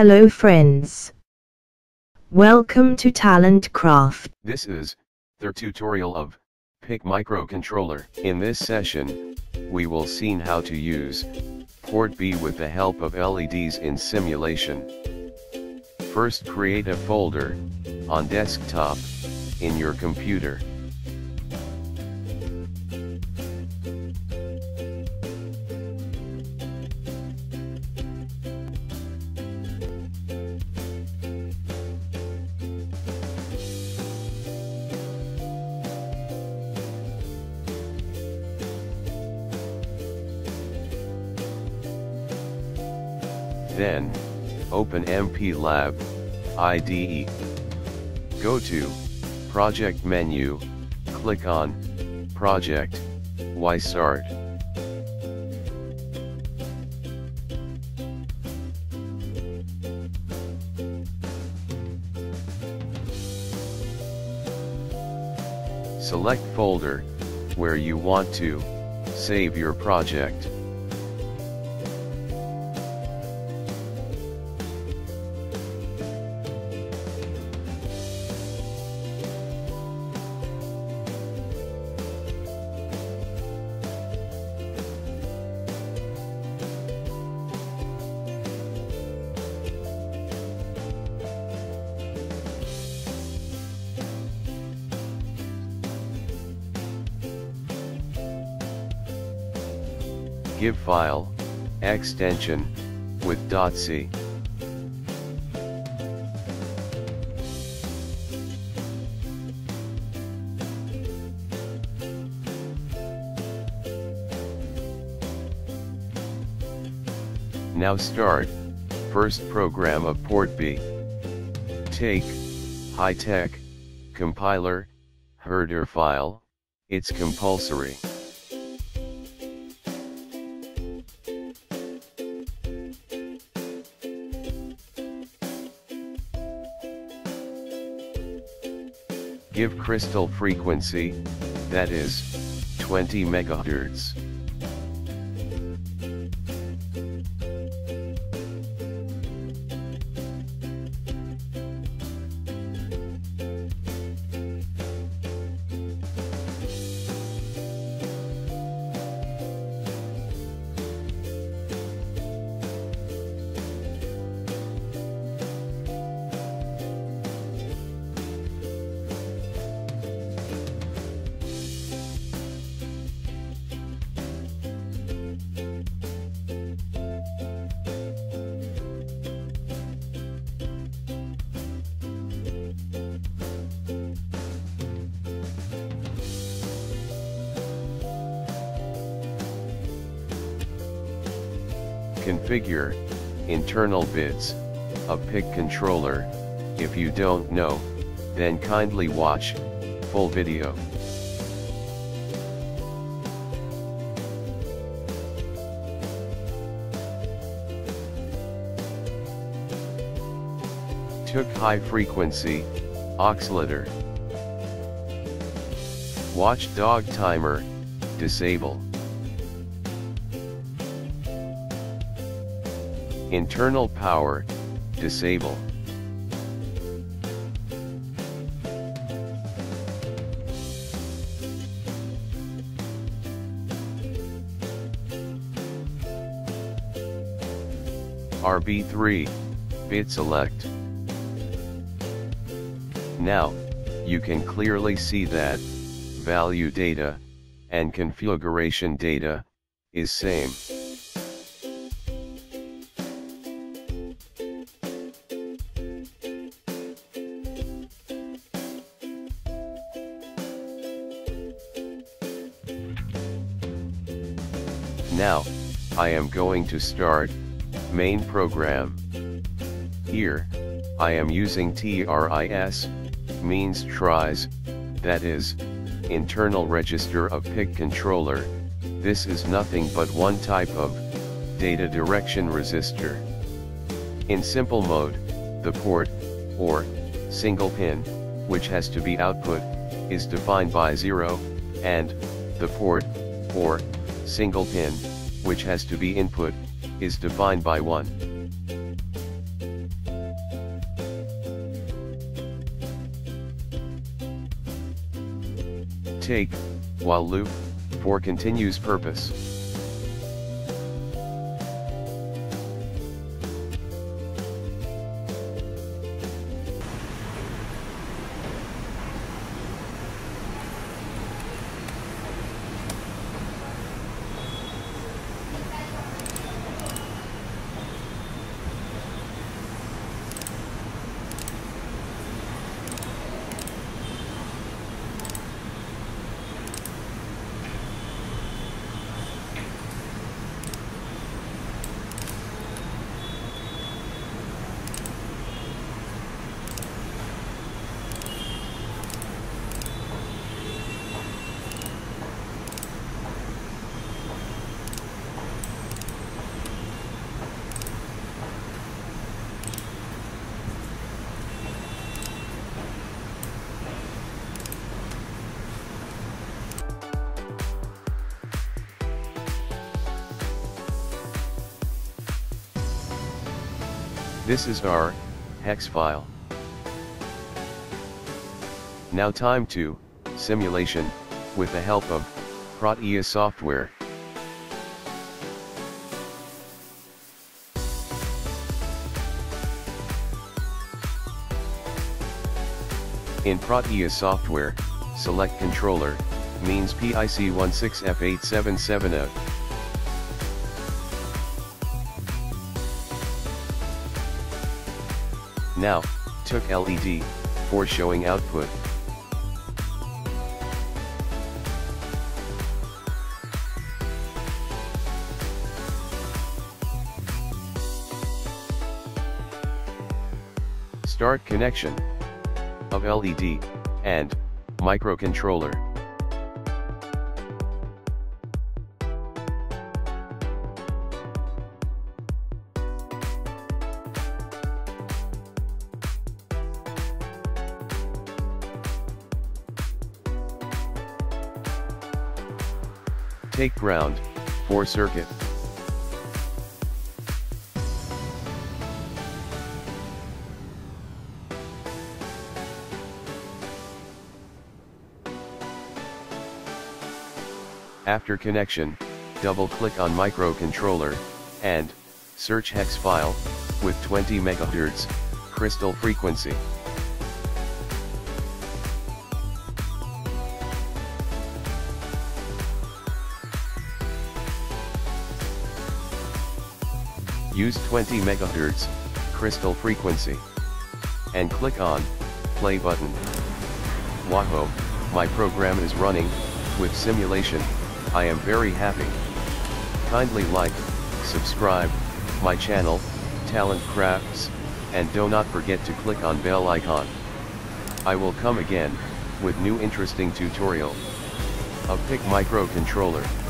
Hello friends. Welcome to Talent Craftz. This is the tutorial of PIC microcontroller. In this session, we will see how to use Port B with the help of LEDs in simulation. First, create a folder on desktop in your computer. Then, open MPLAB IDE. Go to Project menu, click on Project, Start. Select folder where you want to save your project. Give file extension with .c. Now start first program of Port B. Take high-tech compiler header file, it's compulsory. Give crystal frequency, that is, 20 megahertz. Configure internal bits of PIC controller. If you don't know, then kindly watch full video. Took high frequency oscillator. Watchdog timer disable. Internal power disable. RB3 bit select. Now, you can clearly see that value data and configuration data is same. Now, I am going to start main program. Here, I am using TRIS, means tries, that is, internal register of PIC controller. This is nothing but one type of data direction resistor. In simple mode, the port, or single pin, which has to be output, is defined by 0, and the port, or single pin, which has to be input, is defined by 1. take, while loop, for continuous purpose. This is our hex file. Now time to simulation with the help of Proteus software. In Proteus software, select controller means PIC16F877A. Now, took LED, for showing output. Start connection of LED, and microcontroller. Take ground, for circuit. After connection, double-click on microcontroller, and search hex file, with 20 MHz, crystal frequency. Use 20 MHz, crystal frequency. And click on, play button. Wahoo, my program is running, with simulation, I am very happy. Kindly like, subscribe, my channel, Talent Craftz, and do not forget to click on bell icon. I will come again, with new interesting tutorial. Of PIC microcontroller.